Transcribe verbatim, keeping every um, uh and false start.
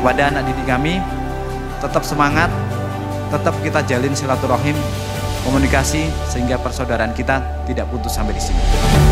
kepada anak didik kami, tetap semangat, tetap kita jalin silaturahim, komunikasi, sehingga persaudaraan kita tidak putus sampai di sini.